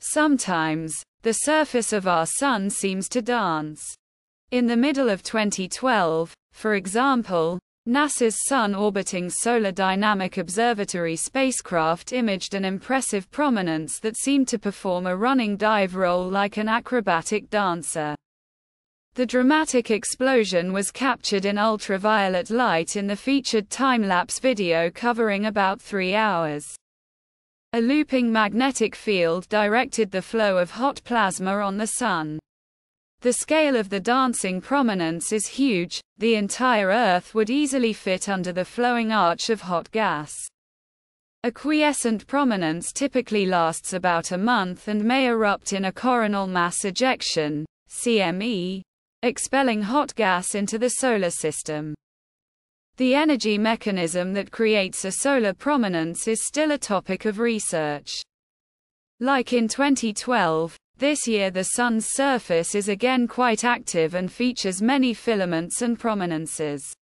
Sometimes, the surface of our Sun seems to dance. In the middle of 2012, for example, NASA's Sun-orbiting Solar Dynamic Observatory spacecraft imaged an impressive prominence that seemed to perform a running dive roll like an acrobatic dancer. The dramatic explosion was captured in ultraviolet light in the featured time-lapse video covering about 3 hours. A looping magnetic field directed the flow of hot plasma on the Sun. The scale of the dancing prominence is huge, the entire Earth would easily fit under the flowing arch of hot gas. A quiescent prominence typically lasts about a month and may erupt in a coronal mass ejection, CME, expelling hot gas into the solar system. The energy mechanism that creates a solar prominence is still a topic of research. Like in 2012, this year the Sun's surface is again quite active and features many filaments and prominences.